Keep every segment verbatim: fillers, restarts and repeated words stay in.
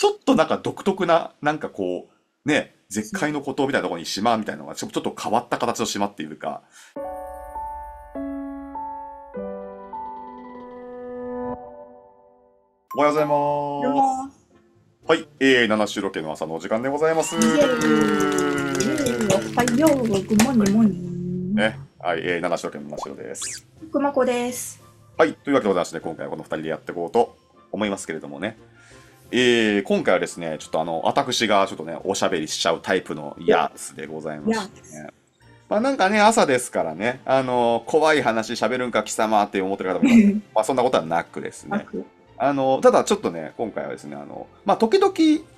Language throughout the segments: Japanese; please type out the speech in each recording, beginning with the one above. ちょっとなんか独特な、なんかこう、ね、絶海の孤島みたいなところに島みたいなのが、ちょちょっと変わった形の島っていうか、おはようございます。はい、えー、七種ロケの朝のお時間でございます。イエーイ。おはよう、もにもに。ね、はい、えー、七種ロケの七種です。くまこです。はい、というわけでございまして、ね、今回はこの二人でやっていこうと思いますけれどもね。えー、今回はですね、ちょっとあの、私がちょっとね、おしゃべりしちゃうタイプのやつでございましてね。まあなんかね、朝ですからね、あのー、怖い話しゃべるんか貴様って思ってる方もいます。まあそんなことはなくですね。あのただちょっとね、今回はですね、あのまあ時々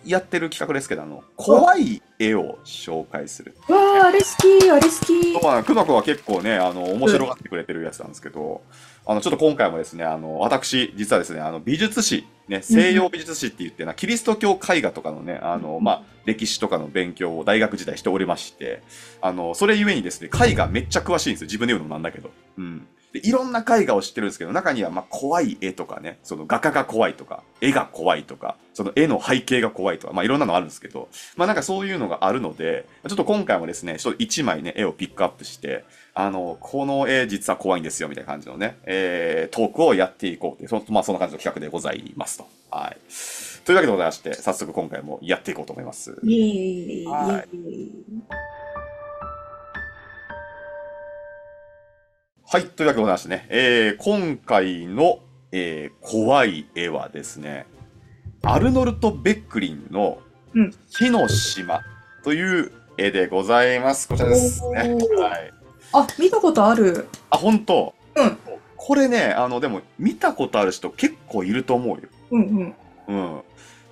やってる企画ですけど、あの怖い絵を紹介する。わー、あれ好き、あれ好き。まあ、くまこは結構ね、あの面白がってくれてるやつなんですけど、うん、あのちょっと今回もですね、あの私実はですね、あの美術史、ね、西洋美術史って言ってな、うん、キリスト教絵画とかのね、あのまあ歴史とかの勉強を大学時代しておりまして、あのそれゆえにですね、絵画めっちゃ詳しいんですよ。自分で言うのもなんだけど。うん。でいろんな絵画を知ってるんですけど、中にはまあ怖い絵とかね、その画家が怖いとか、絵が怖いとか、その絵の背景が怖いとか、まあいろんなのあるんですけど、まあなんかそういうのがあるので、ちょっと今回もですね、ちょっと一枚ね、絵をピックアップして、あの、この絵実は怖いんですよ、みたいな感じのね、えー、トークをやっていこうという、まあそんな感じの企画でございますと。はい。というわけでございまして、早速今回もやっていこうと思います。イエーイ。はい。はい、というわけでございましてね、えー、今回の、えー、怖い絵はですね、アルノルト・ベックリンの火の島という絵でございます。こちらですね。はい、あ、見たことある。あ、本当。うん。これね、あの、でも見たことある人結構いると思うよ。うんうん。うん。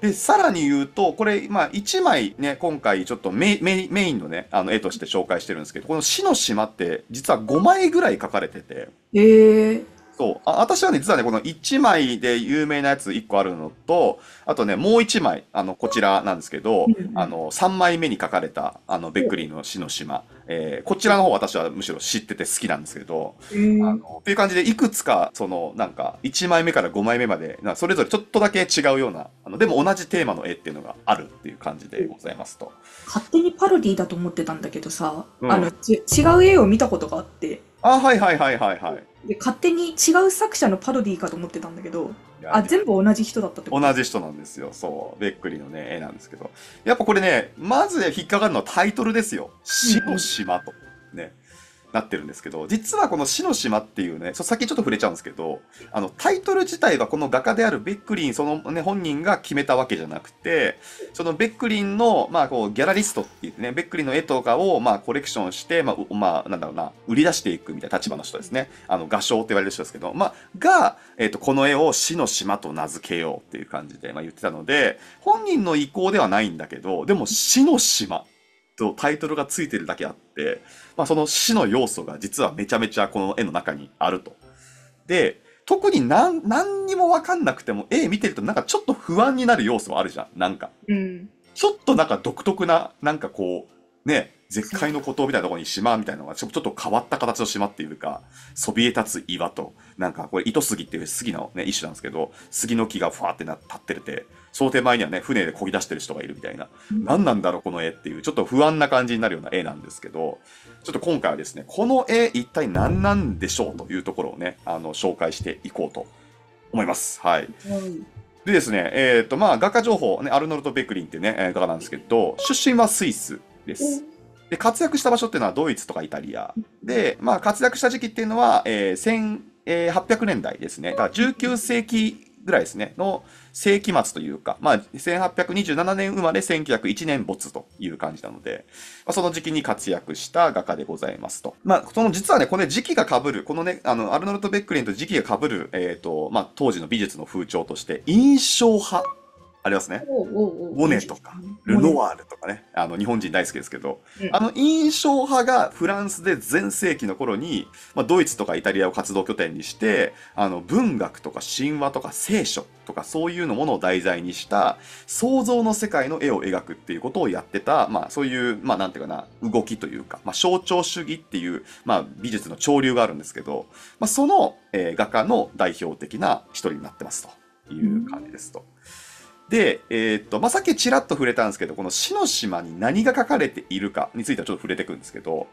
で、さらに言うと、これ、まあ、一枚ね、今回ちょっとメイン、メイン、メインのね、あの、絵として紹介してるんですけど、この死の島って、実はごまいぐらい描かれてて。へえ。そう。あ、私はね、実はね、このいちまいで有名なやついっこあるのと、あとね、もういちまい、あの、こちらなんですけど、うん、あの、さんまいめに描かれた、あの、ベックリンの死の島。えー、こちらの方私はむしろ知ってて好きなんですけど、あのっていう感じでいくつかそのなんかいちまいめからごまいめまでなそれぞれちょっとだけ違うようなあのでも同じテーマの絵っていうのがあるっていう感じでございますと。勝手にパロディだと思ってたんだけどさ、うん、あのち違う絵を見たことがあって、あ、はいはいはいはいはいで勝手に違う作者のパロディかと思ってたんだけど。あ、全部同じ人だったってこと？同じ人なんですよ。そう。ベックリンのね、絵なんですけど。やっぱこれね、まず引っかかるのはタイトルですよ。死の島と。ね。なってるんですけど、実はこの死の島っていうね、さっきちょっと触れちゃうんですけど、あの、タイトル自体はこの画家であるベックリン、そのね、本人が決めたわけじゃなくて、そのベックリンの、まあこう、ギャラリストっていうね、ベックリンの絵とかを、まあコレクションして、まあ、まあ、なんだろうな、売り出していくみたいな立場の人ですね。あの、画商って言われる人ですけど、まあ、が、えっと、この絵を死の島と名付けようっていう感じで、まあ言ってたので、本人の意向ではないんだけど、でも死の島。タイトルがついてるだけあって、まあ、その死の要素が実はめちゃめちゃこの絵の中にあると。で、特に何、何にも分かんなくても絵見てるとなんかちょっと不安になる要素はあるじゃん。なんか。うん、ちょっとなんか独特な、なんかこう、ね、絶海の孤島みたいなところに島みたいなのがちょっと変わった形の島っていうか、そびえ立つ岩と、なんかこれ糸杉っていう杉のね、一種なんですけど、杉の木がふわーってな立ってるて、その手前にはね、船で漕ぎ出してる人がいるみたいな、うん、何なんだろうこの絵っていう、ちょっと不安な感じになるような絵なんですけど、ちょっと今回はですね、この絵一体何なんでしょうというところをね、あの、紹介していこうと思います。はい。うんでですね、えっと、まあ、画家情報、ね、アルノルト・ベックリンっていうね、画家なんですけど、出身はスイスです。で、活躍した場所っていうのはドイツとかイタリア。で、まあ、活躍した時期っていうのは、えー、せんはっぴゃくねんだいですね。だからじゅうきゅうせいきぐらいですね、の世紀末というか、まあ、せんはっぴゃくにじゅうななねん生まれせんきゅうひゃくいちねん没という感じなので、まあ、その時期に活躍した画家でございますと。まあ、その実はね、この時期が被る、このね、あの、アルノルト・ベックリンと時期が被る、えっと、まあ、当時の美術の風潮として、印象派。ありますね。モネとか、ルノワールとかね。あの、日本人大好きですけど、うん、あの、印象派がフランスで全盛期の頃に、まあ、ドイツとかイタリアを活動拠点にして、あの、文学とか神話とか聖書とかそういうのものを題材にした、想像の世界の絵を描くっていうことをやってた、まあ、そういう、まあ、なんていうかな、動きというか、まあ、象徴主義っていう、まあ、美術の潮流があるんですけど、まあ、その、えー、画家の代表的な一人になってますという感じですと。うんで、えー、っと、まあ、さっきちらっと触れたんですけど、この死の島に何が書かれているかについてはちょっと触れていくんですけど、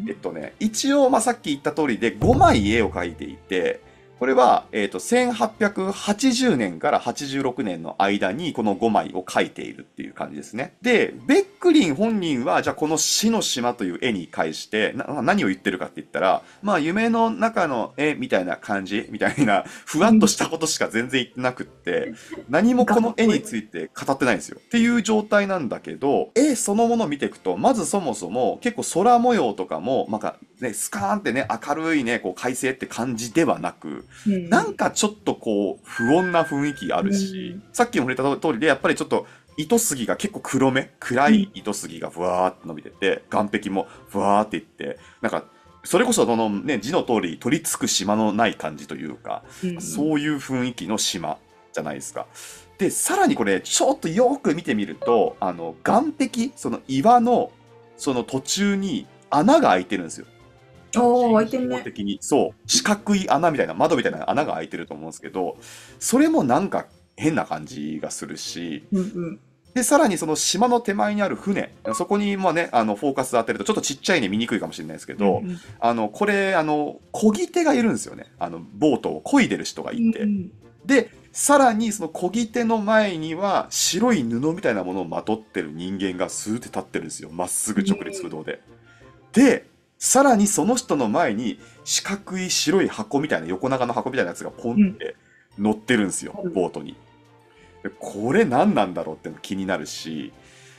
うん、えっとね、一応、まあ、さっき言った通りでごまい絵を描いていて、これは、えー、っと、せんはっぴゃくはちじゅうねんからはちじゅうろくねんの間にこのごまいを描いているっていう感じですね。で、ベックリン本人は、じゃあこの死の島という絵に対して、な何を言ってるかって言ったら、まあ、夢の中の絵みたいな感じ、みたいな、ふわっとしたことしか全然言ってなくって、何もこの絵について語ってないんですよ。っていう状態なんだけど、絵そのものを見ていくと、まずそもそも結構空模様とかも、なんか、ね、スカーンってね、明るいね、こう、快晴って感じではなく、なんかちょっとこう、不穏な雰囲気あるし、うん、さっきも触れた通りで、やっぱりちょっと、糸杉が結構黒め、暗い糸杉がふわーって伸びてて、岩壁もふわーっていって、なんか、それこそそのね、字の通り取り付く島のない感じというか、うん、そういう雰囲気の島じゃないですか。で、さらにこれ、ちょっとよく見てみると、あの、岩壁、その岩の、その途中に穴が開いてるんですよ。おー、開いてるね。的にそう四角い穴みたいな窓みたいな穴が開いてると思うんですけど、それもなんか変な感じがするし、うんうん、でさらにその島の手前にある船、そこにまあね、あのフォーカス当てるとちょっとちっちゃいね、見にくいかもしれないですけど、うんうん、あのこれあの漕ぎ手がいるんですよね。あのボートを漕いでる人がいて、うんうん、でさらにその漕ぎ手の前には白い布みたいなものをまとってる人間がスーって立ってるんですよ。まっすぐ直立不動で、うん、でさらにその人の前に四角い白い箱みたいな、横長の箱みたいなやつがポンって乗ってるんですよ、うん、ボートに。でこれ何なんだろうっての気になるし、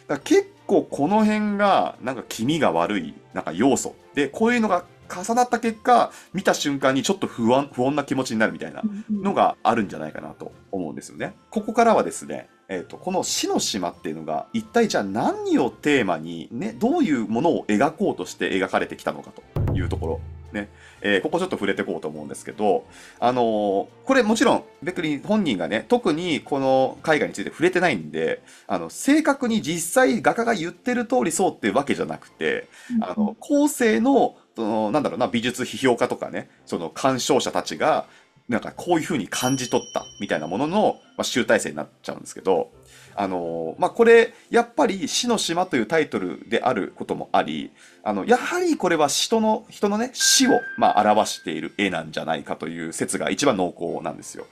だから結構この辺がなんか気味が悪いなんか要素で、こういうのが重なった結果、見た瞬間にちょっと不安、不穏な気持ちになるみたいなのがあるんじゃないかなと思うんですよね。ここからはですね、えーと、この死の島っていうのが一体じゃあ何をテーマに、ね、どういうものを描こうとして描かれてきたのかというところ、ね、えー、ここちょっと触れていこうと思うんですけど、あのー、これもちろんベックリン本人がね、特にこの絵画について触れてないんで、あの正確に実際画家が言ってる通りそうっていうわけじゃなくて、あの後世のそのなんだろうな、美術批評家とかね、その鑑賞者たちがなんかこういう風に感じ取ったみたいなものの、まあ、集大成になっちゃうんですけど、あのー、まあ、これやっぱり「死の島」というタイトルであることもあり、あのやはりこれは人の人のね、死をまあ表している絵なんじゃないかという説が一番濃厚なんですよ。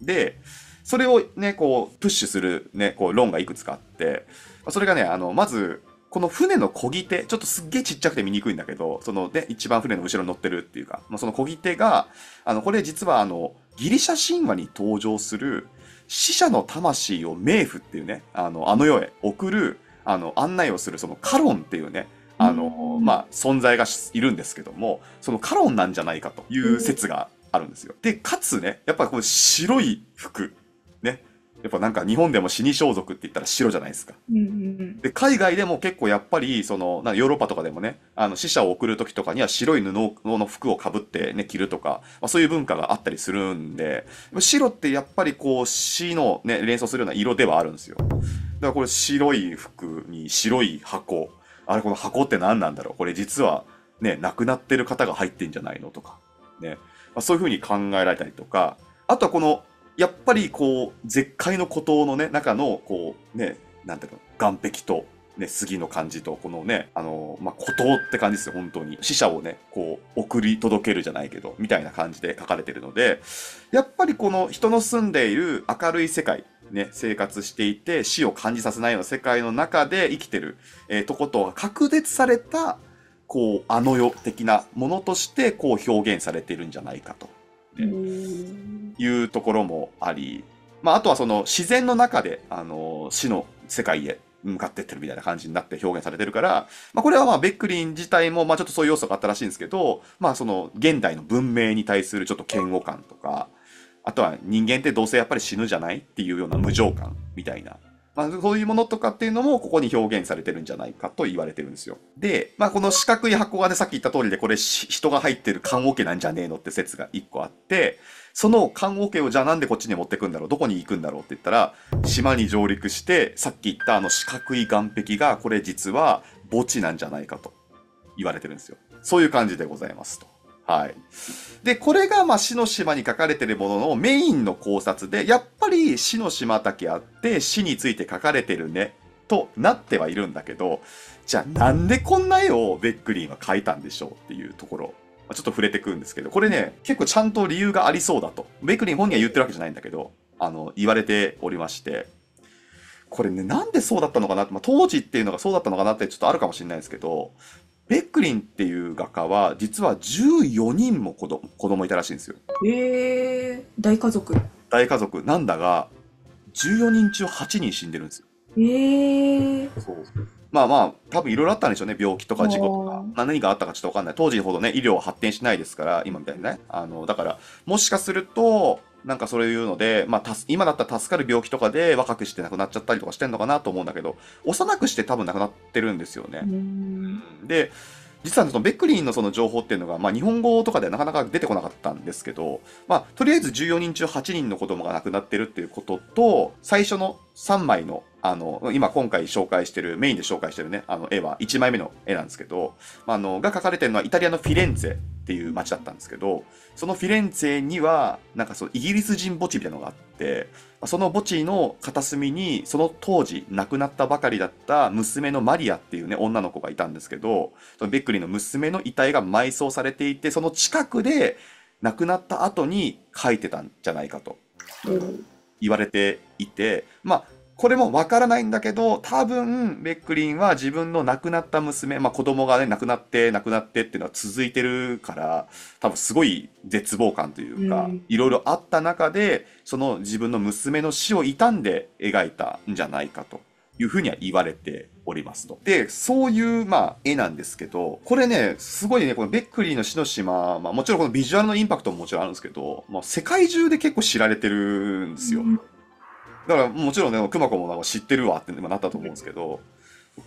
でそれをねこうプッシュする、ね、こう論がいくつかあって、それがね、あのまずこの船の漕ぎ手、ちょっとすっげえちっちゃくて見にくいんだけど、そのね、一番船の後ろに乗ってるっていうか、まあ、その漕ぎ手が、あの、これ実はあの、ギリシャ神話に登場する、死者の魂を冥府っていうね、あの、あの世へ送る、あの、案内をする、そのカロンっていうね、あの、まあ、存在がいるんですけども、そのカロンなんじゃないかという説があるんですよ。で、かつね、やっぱこの白い服、ね、やっぱなんか日本でも死に装束って言ったら白じゃないですか。で海外でも結構やっぱりそのなんかヨーロッパとかでもね、あの死者を送る時とかには白い布の服をかぶって、ね、着るとか、まあ、そういう文化があったりするんで、白ってやっぱりこう死の、ね、連想するような色ではあるんですよ。だからこれ白い服に白い箱、あれこの箱って何なんだろう、これ実は、ね、亡くなってる方が入ってんじゃないのとか、ね、まあ、そういうふうに考えられたりとか、あとはこのやっぱりこう絶海の孤島のね中のこうね、なんていうの、岩壁とね杉の感じと、このね、あのー、まあ、孤島って感じですよ。本当に死者をねこう送り届けるじゃないけどみたいな感じで書かれてるので、やっぱりこの人の住んでいる明るい世界ね、生活していて死を感じさせないような世界の中で生きてる、えー、とことは隔絶されたこうあの世的なものとしてこう表現されているんじゃないかと。ね、いうところもあり、まあ、あとはその自然の中で、あのー、死の世界へ向かってってるみたいな感じになって表現されてるから、まあ、これはまあベックリン自体もまあちょっとそういう要素があったらしいんですけど、まあ、その現代の文明に対するちょっと嫌悪感とか、あとは人間ってどうせやっぱり死ぬじゃないっていうような無情感みたいな。まあ、そういうものとかっていうのもここに表現されてるんじゃないかと言われてるんですよ。で、まあ、この四角い箱がね、さっき言った通りで、これ人が入ってる棺桶なんじゃねえのって説が一個あって、その棺桶をじゃあなんでこっちに持ってくんだろう、どこに行くんだろうって言ったら、島に上陸して、さっき言ったあの四角い岩壁が、これ実は墓地なんじゃないかと言われてるんですよ。そういう感じでございますと。はい。で、これが、まあ、死の島に書かれているもののメインの考察で、やっぱり死の島だけあって、死について書かれてるね、となってはいるんだけど、じゃあなんでこんな絵をベックリンは描いたんでしょうっていうところ、ちょっと触れてくるんですけど、これね、結構ちゃんと理由がありそうだと。ベックリン本人は言ってるわけじゃないんだけど、あの、言われておりまして、これね、なんでそうだったのかなって、まあ、当時っていうのがそうだったのかなってちょっとあるかもしれないですけど、ベックリンっていう画家は、実はじゅうよにんも子供、子供いたらしいんですよ。えー、大家族。大家族。なんだが、じゅうよにん中はちにん死んでるんですよ。えー。そう。まあまあ、多分いろいろあったんでしょうね。病気とか事故とか。まあ、何があったかちょっとわかんない。当時ほどね、医療は発展しないですから、今みたいにね。あの、だから、もしかすると、なんかそういうので、まあ、たす今だったら助かる病気とかで若くして亡くなっちゃったりとかしてんのかなと思うんだけど、幼くして多分亡くなってるんですよね。で、実はそのベックリンのその情報っていうのが、まあ、日本語とかではなかなか出てこなかったんですけど、まあ、とりあえずじゅうよにん中はちにんの子供が亡くなってるっていうことと、最初のさんまいの、あの、今今回紹介してる、メインで紹介してるね、あの絵は、いちまいめの絵なんですけど、あの、が描かれてるのはイタリアのフィレンツェっていう街だったんですけど、そのフィレンツェには、なんかそのイギリス人墓地みたいなのがあって、その墓地の片隅に、その当時亡くなったばかりだった娘のマリアっていうね、女の子がいたんですけど、そのベックリンの娘の遺体が埋葬されていて、その近くで亡くなった後に描いてたんじゃないかと、言われていて、まあ、これもわからないんだけど、多分、ベックリンは自分の亡くなった娘、まあ子供がね、亡くなって、亡くなってっていうのは続いてるから、多分すごい絶望感というか、いろいろあった中で、その自分の娘の死を悼んで描いたんじゃないかというふうには言われておりますと。で、そういう、まあ、絵なんですけど、これね、すごいね、このベックリンの死の島、まあもちろんこのビジュアルのインパクトももちろんあるんですけど、まあ世界中で結構知られてるんですよ。うんだからもちろんね、くま子もなんか知ってるわってなったと思うんですけど、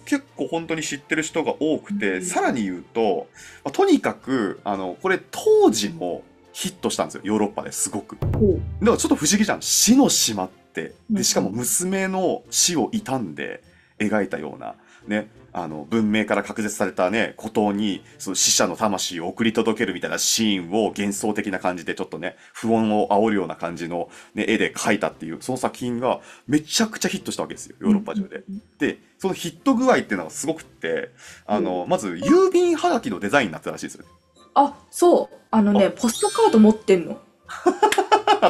結構本当に知ってる人が多くて、さらに言うと、とにかく、あの、これ当時もヒットしたんですよ、ヨーロッパですごく。だからちょっと不思議じゃん。死の島って、でしかも娘の死を悼んで描いたような、ね、あの、文明から隔絶されたね、孤島に、その死者の魂を送り届けるみたいなシーンを幻想的な感じで、ちょっとね、不穏を煽るような感じの、ね、絵で描いたっていう、その作品がめちゃくちゃヒットしたわけですよ、ヨーロッパ中で。で、そのヒット具合っていうのがすごくって、あの、まず、郵便はがきのデザインになってたらしいですよね。あ、そう。あのね、ポストカード持ってんの。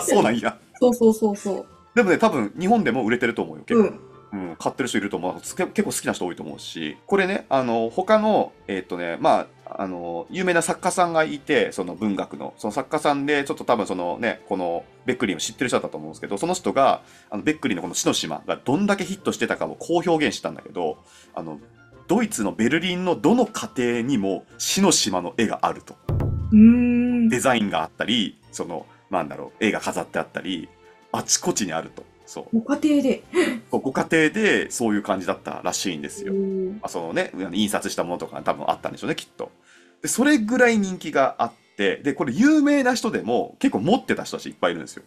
そうなんや。そうそうそうそう。でもね、多分、日本でも売れてると思うよ、結構。うんうん、買ってる人いると思う。結構好きな人多いと思うし、これね、あの、他の、えーっとね、まあ、あの、有名な作家さんがいて、その文学の、その作家さんで、ちょっと多分そのね、このベックリンを知ってる人だったと思うんですけど、その人が、あのベックリンのこの死の島がどんだけヒットしてたかをこう表現したんだけど、あの、ドイツのベルリンのどの家庭にも死の島の絵があると。うーん。デザインがあったり、その、なんだろう、絵が飾ってあったり、あちこちにあると。そうご家庭でご家庭でそういう感じだったらしいんですよ。あそのね、印刷したものとか多分あったんでしょうね、きっと。で、それぐらい人気があって、でこれ有名な人でも結構持ってた人たちいっぱいいるんですよ。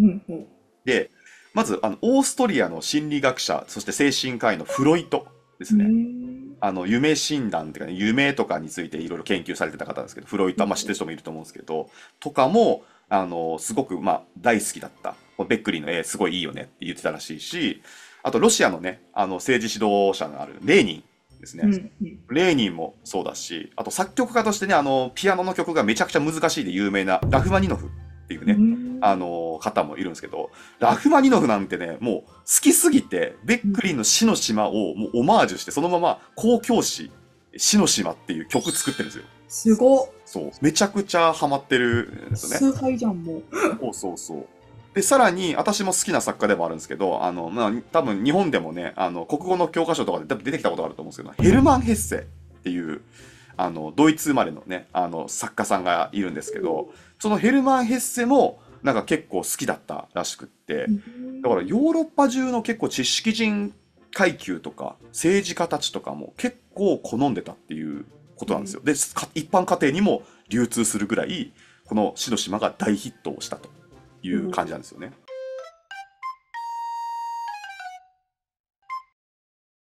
うんうん、でまずあのオーストリアの心理学者、そして精神科医のフロイトですね。あの夢診断っていうか、ね、夢とかについていろいろ研究されてた方ですけど、フロイトはまあ知ってる人もいると思うんですけど、とかもあのすごくまあ大好きだった。ベックリンの絵すごいいいよねって言ってたらしいし、あとロシアのね、あの政治指導者のあるレーニンですね。うんうん、レーニンもそうだし、あと作曲家としてね、あの、ピアノの曲がめちゃくちゃ難しいで有名なラフマニノフっていうね、うん、あの、方もいるんですけど、ラフマニノフなんてね、もう好きすぎて、ベックリンの死の島をもうオマージュして、そのまま交響詩、死の島っていう曲作ってるんですよ。すごっ。そう。めちゃくちゃハマってるんですよね。崇拝じゃん、もう。そうそうそう。で、さらに、私も好きな作家でもあるんですけど、あの、まあ、多分日本でもね、あの、国語の教科書とかで多分出てきたことがあると思うんですけど、ヘルマン・ヘッセっていう、あの、ドイツ生まれのね、あの、作家さんがいるんですけど、そのヘルマン・ヘッセも、なんか結構好きだったらしくって、だからヨーロッパ中の結構知識人階級とか、政治家たちとかも結構好んでたっていうことなんですよ。で、一般家庭にも流通するぐらい、この死の島が大ヒットをしたと。いう感じなんですよね。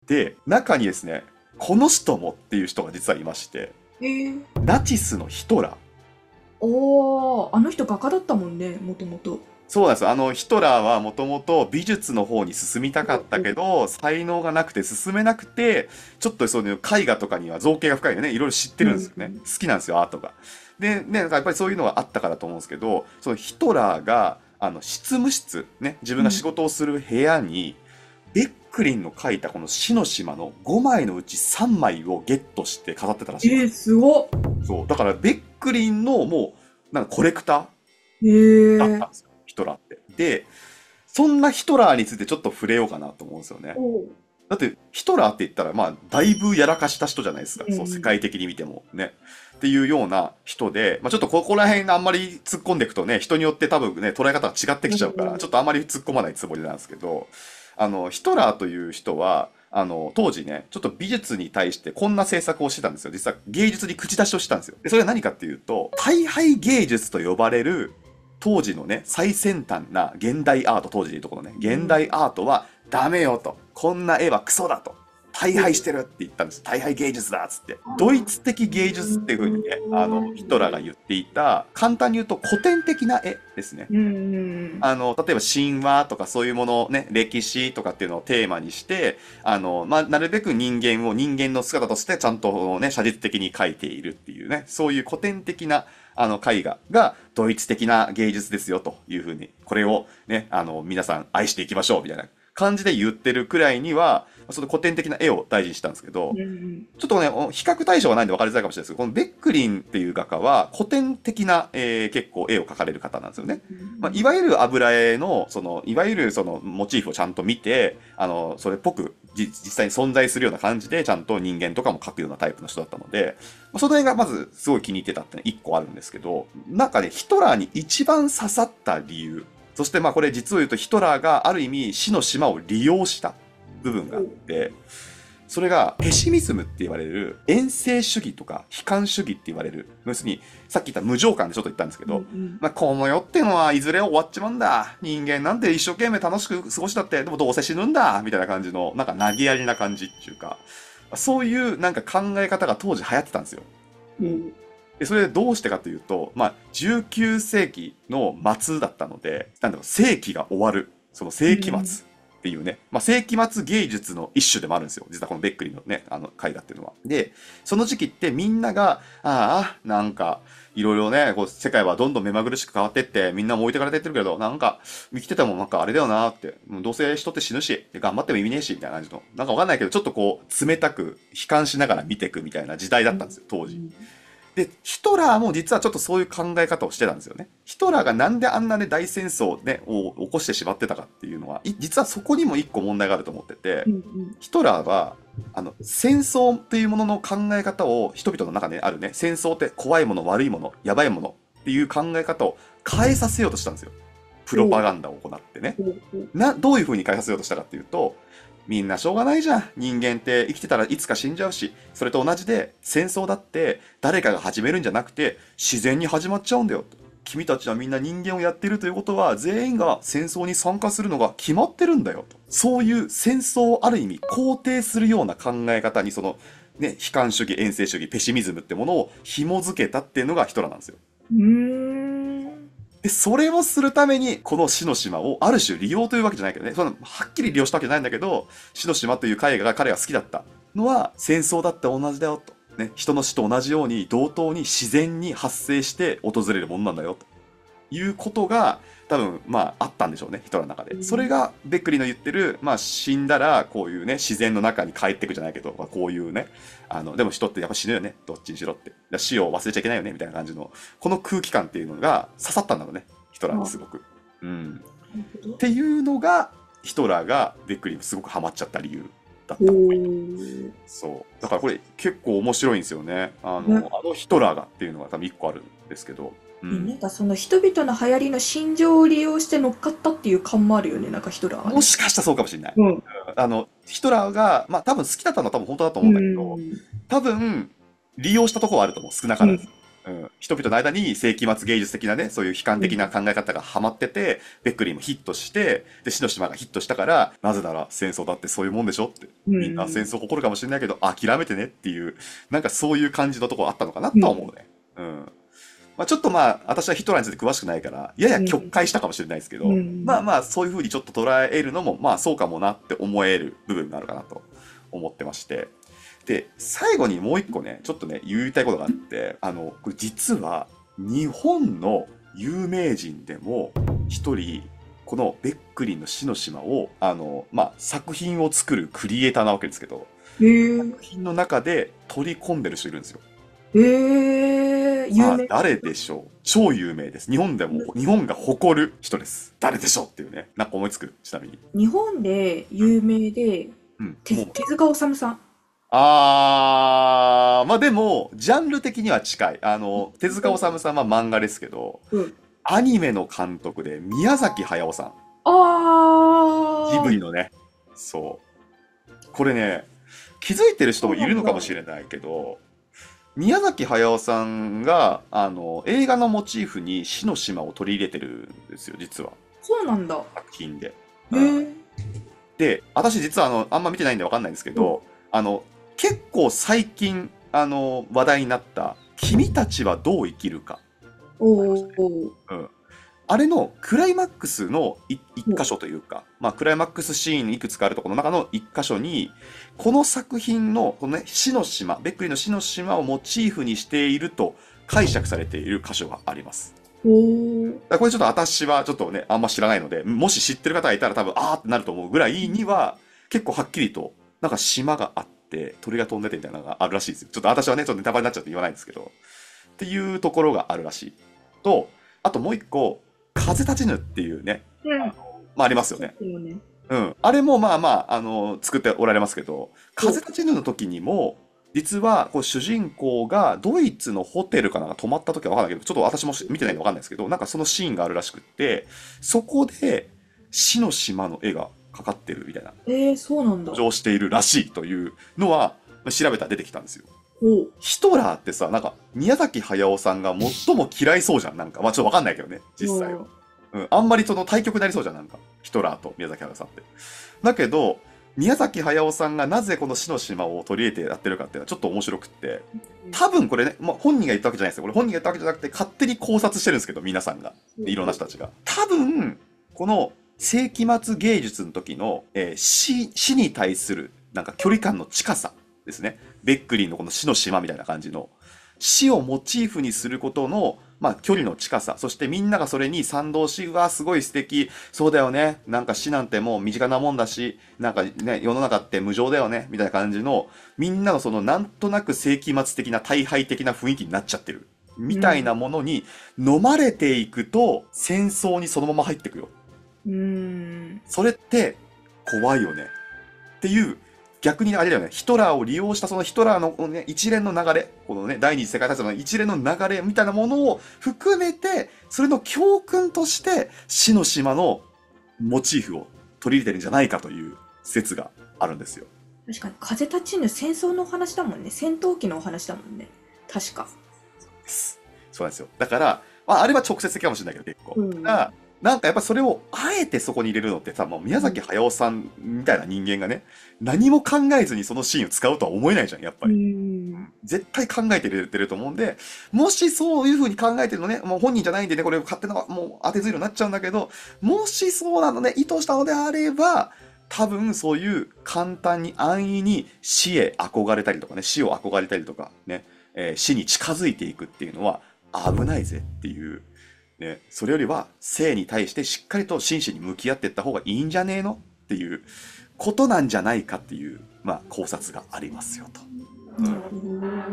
うん、で、中にですね、この人もっていう人が実はいまして、えー、ナチスのヒトラーおー、あの人画家だったもんね、もともと。そうなんですよ。あのヒトラーはもともと美術の方に進みたかったけど、才能がなくて進めなくて、ちょっとそういう絵画とかには造形が深いよね、いろいろ知ってるんですよね。好きなんですよ、アートが。でね、やっぱりそういうのがあったからと思うんですけど、そのヒトラーがあの執務室、ね、自分が仕事をする部屋に、ベックリンの描いたこの死の島のごまいのうちさんまいをゲットして飾ってたらしいです。えー、すごっ。そう、だからベックリンのもうなんかコレクターだったんですよ、ヒトラーって。で、そんなヒトラーについてちょっと触れようかなと思うんですよね。だってヒトラーって言ったら、まあだいぶやらかした人じゃないですか、そう世界的に見てもね。っていうような人で、まあ、ちょっとここら辺あんまり突っ込んでいくとね、人によって多分ね、捉え方が違ってきちゃうから、ちょっとあんまり突っ込まないつもりなんですけど、あの、ヒトラーという人は、あの、当時ね、ちょっと美術に対してこんな政策をしてたんですよ。実は芸術に口出しをしてたんですよ。で、それは何かっていうと、退廃芸術と呼ばれる、当時のね、最先端な現代アート、当時でいうところね、現代アートはダメよと、こんな絵はクソだと。大敗してるって言ったんです。大敗芸術だっつって、ドイツ的芸術っていう風にね、あのヒトラーが言っていた、簡単に言うと古典的な絵ですね。あの例えば神話とかそういうものをね、歴史とかっていうのをテーマにして、あの、まあ、なるべく人間を人間の姿としてちゃんとね、写実的に描いているっていうね、そういう古典的なあの絵画がドイツ的な芸術ですよという風に、これをね、あの皆さん愛していきましょうみたいな感じで言ってるくらいには、その古典的な絵を大事にしたんですけど、うん、ちょっとね、比較対象がないんで分かりづらいかもしれないですけど、このベックリンっていう画家は古典的な、えー、結構絵を描かれる方なんですよね。うん、まあ、いわゆる油絵の、その、いわゆるそのモチーフをちゃんと見て、あの、それっぽく実際に存在するような感じで、ちゃんと人間とかも描くようなタイプの人だったので、まあ、その辺がまずすごい気に入ってたっていうのがいっこあるんですけど、なんかね、ヒトラーに一番刺さった理由、そしてまあこれ実を言うとヒトラーがある意味死の島を利用した部分があって、それがペシミズムって言われる遠征主義とか悲観主義って言われる、要するにさっき言った無常感でちょっと言ったんですけど、うんうん、まあこの世ってのはいずれ終わっちまうんだ、人間なんて一生懸命楽しく過ごしたって、でもどうせ死ぬんだみたいな感じの、なんか投げやりな感じっていうか、そういうなんか考え方が当時流行ってたんですよ。うん、でそれどうしてかというと、まあ、じゅうきゅうせいきの末だったので、なんだろう、世紀が終わる、その世紀末っていうね、まあ、世紀末芸術の一種でもあるんですよ、実はこのベックリンのね、あの絵画っていうのは。で、その時期ってみんなが、ああ、なんか、いろいろね、こう世界はどんどん目まぐるしく変わってって、みんなも置いてかれてってるけど、なんか、生きててもなんかあれだよなーって、どうせ人って死ぬし、頑張っても意味ねえし、みたいな感じの、なんかわかんないけど、ちょっとこう、冷たく、悲観しながら見ていくみたいな時代だったんですよ、当時。で、ヒトラーも実はちょっとそういう考え方をしてたんですよね。ヒトラーがなんであんなね、大戦争、ね、を起こしてしまってたかっていうのは、実はそこにも一個問題があると思ってて、うんうん、ヒトラーは、あの、戦争っていうものの考え方を、人々の中であるね、戦争って怖いもの、悪いもの、やばいものっていう考え方を変えさせようとしたんですよ。プロパガンダを行ってね。な、どういうふうに変えさせようとしたかっていうと、みんなしょうがないじゃん。人間って生きてたらいつか死んじゃうし、それと同じで戦争だって誰かが始めるんじゃなくて自然に始まっちゃうんだよと。君たちはみんな人間をやってるということは全員が戦争に参加するのが決まってるんだよと。そういう戦争をある意味肯定するような考え方にそのね、悲観主義、遠征主義、ペシミズムってものを紐付けたっていうのがヒトラーなんですよ。うーん、で、それをするために、この死の島を、ある種利用というわけじゃないけどね、そのはっきり利用したわけじゃないんだけど、死の島という絵画が彼が好きだったのは、戦争だって同じだよと。ね、人の死と同じように、同等に自然に発生して訪れるものなんだよと。いうことが、多分、まあ、あったんでしょうね、ヒトラーの中で。それが、ベックリンの言ってる、まあ、死んだら、こういうね、自然の中に帰ってくじゃないけど、まあ、こういうね、あの、でも人ってやっぱ死ぬよね、どっちにしろって。死を忘れちゃいけないよね、みたいな感じの、この空気感っていうのが刺さったんだろうね、ヒトラーにすごく。うん。っていうのが、ヒトラーがベックリンにすごくハマっちゃった理由だったポイント。そう。だからこれ、結構面白いんですよね。あの、ね、あのヒトラーがっていうのが多分いっこあるんですけど。うん、なんかその人々の流行りの心情を利用して乗っかったっていう感もあるよね、なんかヒトラーは、ね、もしかしたらそうかもしれない、うん、あのヒトラーが、まあ、多分好きだったのは多分本当だと思うんだけど、うん、多分利用したところはあると思う、少なからず、うんうん、人々の間に世紀末芸術的なね、そういう悲観的な考え方がハマってて、うん、ベックリンもヒットして、で死の島がヒットしたから、なぜなら戦争だってそういうもんでしょって、みんな戦争起こるかもしれないけど諦めてねっていう、なんかそういう感じのところあったのかなとは思うね。うん、うん、まあ、ちょっとまあ私はヒトラーについて詳しくないからやや曲解したかもしれないですけど、うん、まあまあそういうふうにちょっと捉えるのもまあそうかもなって思える部分があるかなと思ってまして、で最後にもう一個ねちょっとね言いたいことがあって、あのこれ実は日本の有名人でも一人このベックリンの死の島をあの、まあ、作品を作るクリエイターなわけですけど、作品の中で取り込んでる人いるんですよ。えー、有名、まあ、誰でしょう。超有名です。日本でも、日本が誇る人です。誰でしょうっていうね。なんか思いつく？ちなみに日本で有名で、うんうん、手, 手塚治虫さん。あー、まあでもジャンル的には近い。あの手塚治虫さんは漫画ですけど、うん、アニメの監督で宮崎駿さん。あー、ジブリのね。そう、これね気づいてる人もいるのかもしれないけど、宮崎駿さんがあの映画のモチーフに死の島を取り入れてるんですよ、実は。そうなんだ。作品で、うん、で私実はあのあんま見てないんでわかんないんですけど、うん、あの結構最近あの話題になった「君たちはどう生きるか」おーおー、うん、あれのクライマックスの一箇所というか、まあ、クライマックスシーンいくつかあるところの中の一箇所にこの作品のこのね死の島、ベックリンの死の島をモチーフにしていると解釈されている箇所があります。へー。だからこれちょっと私はちょっとねあんま知らないので、もし知ってる方がいたら多分あーってなると思うぐらいには結構はっきりとなんか島があって鳥が飛んでてみたいなのがあるらしいですよ。ちょっと私はねちょっとネタバレになっちゃって言わないんですけど、っていうところがあるらしい。とあともう一個、風立ちぬっていうね、うん、あのまあありますよね。うん、あれもまあまああの作っておられますけど、風立ちぬの時にも実はこう主人公がドイツのホテルかなんか泊まった時は分かんないけど、ちょっと私も見てないんで分かんないですけど、なんかそのシーンがあるらしくって、そこで死の島の絵がかかってるみたいな、えー、そうなんだ、登場しているらしいというのは調べたら出てきたんですよ。ヒトラーってさ、なんか宮崎駿さんが最も嫌いそうじゃん。なんかまあちょっと分かんないけどね実際は、うん、あんまりその対極になりそうじゃん、なんかヒトラーと宮崎駿さんって。だけど宮崎駿さんがなぜこの死の島を取り入れてやってるかっていうのはちょっと面白くって、多分これね、まあ、本人が言ったわけじゃないですよ。これ本人が言ったわけじゃなくて勝手に考察してるんですけど、皆さんがいろんな人たちが多分この世紀末芸術の時の、えー、死, 死に対するなんか距離感の近さですね。ベックリンのこの死の島みたいな感じの死をモチーフにすることの、まあ、距離の近さ、そしてみんながそれに賛同し、うわすごい素敵、そうだよね、なんか死なんてもう身近なもんだし、なんかね世の中って無常だよねみたいな感じの、みんなのそのなんとなく世紀末的な大敗的な雰囲気になっちゃってるみたいなものに飲まれていくと、戦争にそのまま入ってくよ。うーん、それって怖いよねっていう。逆にあれだよね、ヒトラーを利用したそのヒトラーの、ね、一連の流れ、このね第二次世界大戦の一連の流れみたいなものを含めて、それの教訓として死の島のモチーフを取り入れてるんじゃないかという説があるんですよ。確かに風立ちぬ、戦争のお話だもんね。戦闘機のお話だもんね、確か。そうなんですよ。だから、まあ、あれは直接的かもしれないけど結構、うん、だなんかやっぱそれをあえてそこに入れるのってさ、もう宮崎駿さんみたいな人間がね、何も考えずにそのシーンを使うとは思えないじゃん、やっぱり。絶対考えて入れてると思うんで、もしそういう風に考えてるのね、もう本人じゃないんでね、これ勝手なもう当てずいのになっちゃうんだけど、もしそうなのね、意図したのであれば、多分そういう簡単に安易に死へ憧れたりとかね、死を憧れたりとかね、えー、死に近づいていくっていうのは危ないぜっていう。ね、それよりは性に対してしっかりと真摯に向き合っていった方がいいんじゃねえのっていうことなんじゃないかっていう、まあ、考察がありますよと。うん、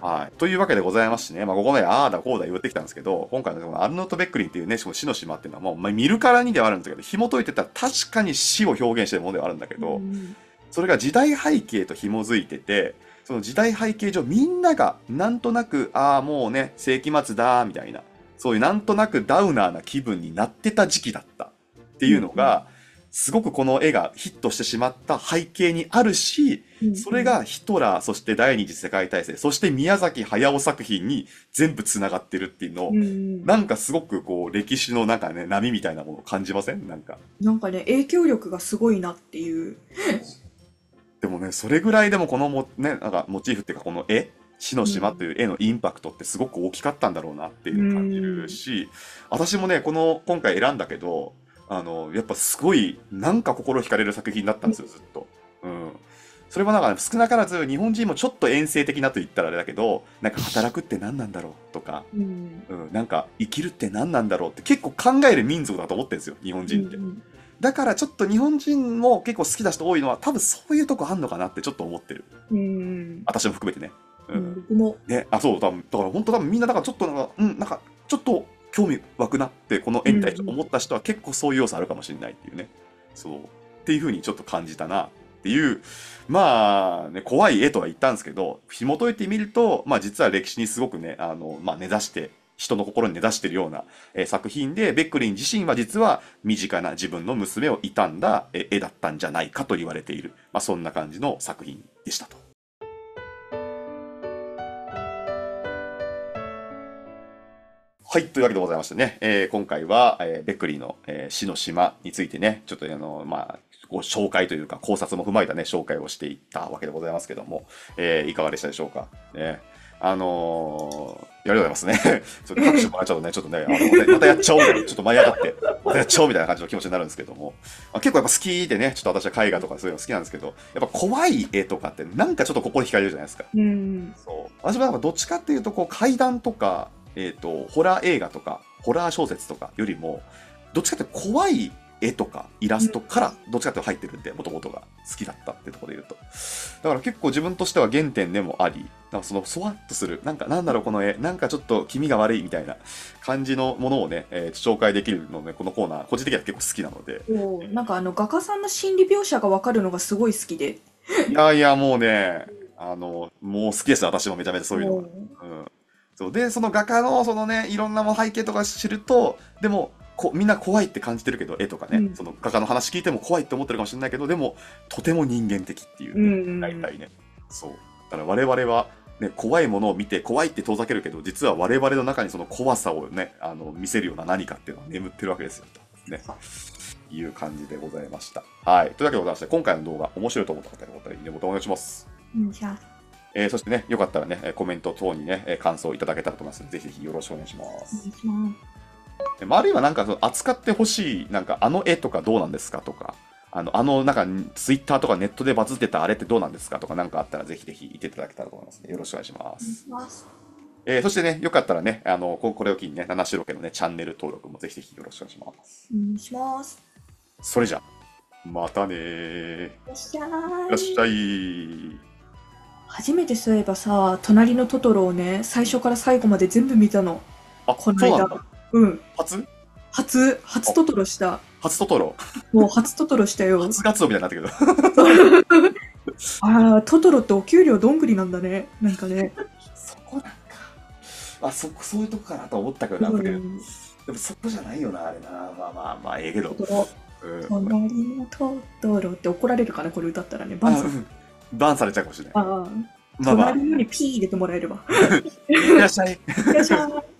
はい、というわけでございますしね、まあ、ここまでああだこうだ言ってきたんですけど、今回のアルノルト・ベックリンっていうね死の島っていうのはもう、まあ、見るからにではあるんですけど、紐解いてたら確かに死を表現してるものではあるんだけど、うん、それが時代背景と紐づいてて、その時代背景上みんながなんとなくああもうね世紀末だみたいな。そういうなんとなくダウナーな気分になってた時期だったっていうのが、すごくこの絵がヒットしてしまった背景にあるし、それがヒトラー、そして第二次世界大戦、そして宮崎駿作品に全部つながってるっていうのを、なんかすごくこう歴史のなんかね波みたいなものを感じません？なんかなんかね影響力がすごいなっていうでもね、それぐらいでもこのもねなんかモチーフっていうかこの絵死の島という絵のインパクトってすごく大きかったんだろうなっていうのを感じるし、私もねこの今回選んだけど、あのやっぱすごいなんか心惹かれる作品だったんですよずっと。うん、それもなんか、ね、少なからず日本人もちょっと遠征的なと言ったらあれだけど、なんか働くって何なんだろうとか、うんうん、なんか生きるって何なんだろうって結構考える民族だと思ってるんですよ日本人って。うんだからちょっと日本人も結構好きな人多いのは多分そういうとこあんのかなってちょっと思ってる。うん私も含めてね。うん、僕も。ね、あそう多分だから本当多分みんなだからちょっとなんかうんなんかちょっと興味湧くなってこの絵に対して思った人は結構そういう要素あるかもしれないっていうね。そうっていう風にちょっと感じたなっていうまあね怖い絵とは言ったんですけど紐解いてみるとまあ実は歴史にすごくねあのまあ根ざして。人の心に根ざしているような、えー、作品でベックリン自身は実は身近な自分の娘を悼んだ、えー、絵だったんじゃないかと言われている、まあ、そんな感じの作品でしたと。はいというわけでございましてね、えー、今回は、えー、ベックリンの、えー、死の島についてねちょっとあのまあご紹介というか考察も踏まえたね紹介をしていったわけでございますけども、えー、いかがでしたでしょうか。ねあのー、ありがとうございますね。ちょっと拍手もらっちゃうとね、ちょっとね、あのねまたやっちゃおうみたいな、ちょっと舞い上がって、またやっちゃおうみたいな感じの気持ちになるんですけども、あ結構やっぱ好きでね、ちょっと私は絵画とかそういうの好きなんですけど、やっぱ怖い絵とかってなんかちょっと心惹かれるじゃないですか。うんそう私もなんかどっちかっていうと、こう怪談とか、えっと、ホラー映画とか、ホラー小説とかよりも、どっちかって怖い絵とかイラストからどっちかって入ってるんで、もともとが好きだったってところで言うと。だから結構自分としては原点でもあり、なんかそのそわっとする、なんかなんだろうこの絵、なんかちょっと気味が悪いみたいな感じのものをね、えー、紹介できるので、ね、このコーナー、個人的には結構好きなので。おなんかあの画家さんの心理描写が分かるのがすごい好きで。いやいや、もうね、あの、もう好きです、私もめちゃめちゃそういうのが。うん、そうで、その画家のそのね、いろんなも背景とか知ると、でも、こみんな怖いって感じてるけど絵とかね、うん、その画家の話聞いても怖いって思ってるかもしれないけどでもとても人間的っていう、ねうんうん、大体ねそうだから我々は、ね、怖いものを見て怖いって遠ざけるけど実は我々の中にその怖さをねあの見せるような何かっていうのが眠ってるわけですよと、ね、いう感じでございました。はいというわけでございまして今回の動画面白いと思った方はボタンボタンお願いします。うんじゃあえー、そしてねよかったらねコメント等にね感想をいただけたらと思いますのでぜひぜひよろしくお願いします。お願いしますまあ、あるいはなんかその扱ってほしいなんかあの絵とかどうなんですかとかあのあのなんかツイッターとかネットでバズってたあれってどうなんですかとかなんかあったらぜひぜひ言っていただけたらと思いますねよろしくお願いします。えー、そしてねよかったらねあのこれを機にね七白家のねチャンネル登録もぜひぜひよろしくお願いします。お願いします。それじゃまたねー。いらっしゃい。いらっしゃい。初めてそういえばさ隣のトトロをね最初から最後まで全部見たの。あこの間。そうなんだうん、初初初トトロした初トトロもう初トトロしたよ初ガツオみたいになったけどああトトロってお給料どんぐりなんだねなんかねそこなんかあそそういうとこかなと思ったけどな、うん、でもそこじゃないよなあれなまあまあまあええけど「隣のトトロ」って怒られるかなこれ歌ったらねバンさ、うん、バンされちゃうかもしれないああ隣のようにピー入れてもらえればいらっしゃいいらっしゃい